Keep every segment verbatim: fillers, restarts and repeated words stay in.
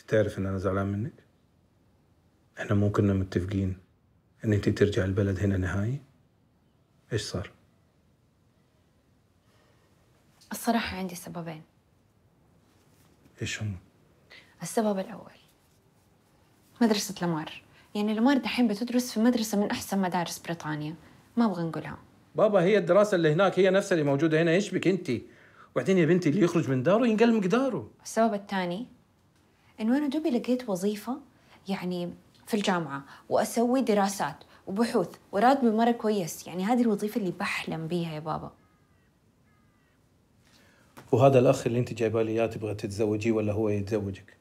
انت تعرف ان انا زعلان منك؟ احنا مو كنا متفقين ان انت ترجع البلد هنا نهائي؟ ايش صار؟ الصراحة عندي سببين. ايش هم؟ السبب الاول مدرسة لمار، يعني لمار دحين بتدرس في مدرسة من احسن مدارس بريطانيا، ما ابغى نقولها. بابا هي الدراسة اللي هناك هي نفسها اللي موجودة هنا، ايش بك انت؟ وبعدين يا بنتي اللي يخرج من داره ينقل مقداره. السبب الثاني انه انا دوبي لقيت وظيفة يعني في الجامعة واسوي دراسات وبحوث وراتبي مرة كويس، يعني هذه الوظيفة اللي بحلم بيها يا بابا. وهذا الاخ اللي انت جايبه لي اياه تبغى تتزوجيه ولا هو يتزوجك؟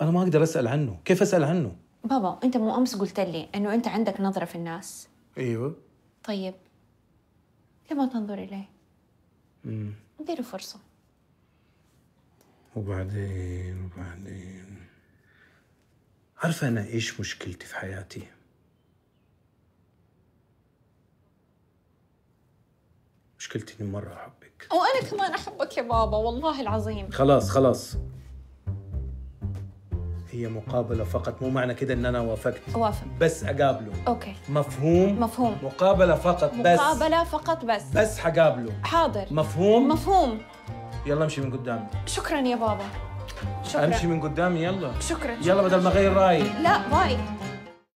انا ما اقدر اسال عنه، كيف اسال عنه؟ بابا انت مو امس قلت لي انه انت عندك نظرة في الناس؟ ايوه. طيب ليه ما تنظر اليه؟ امم اديله فرصة. وبعدين وبعدين عارفة أنا إيش مشكلتي في حياتي؟ مشكلتي إني مرة أحبك. وأنا كمان أحبك يا بابا والله العظيم. خلاص خلاص هي مقابلة فقط، مو معنى كده إن أنا وافقت وافق بس أقابله. أوكي مفهوم؟ مفهوم. مقابلة فقط بس. مقابلة فقط بس بس حقابله. حاضر. مفهوم؟ مفهوم. يلا امشي من قدامي. شكرا يا بابا. شكرا. امشي من قدامي يلا. شكرا. يلا بدل ما اغير رايي. لا باي.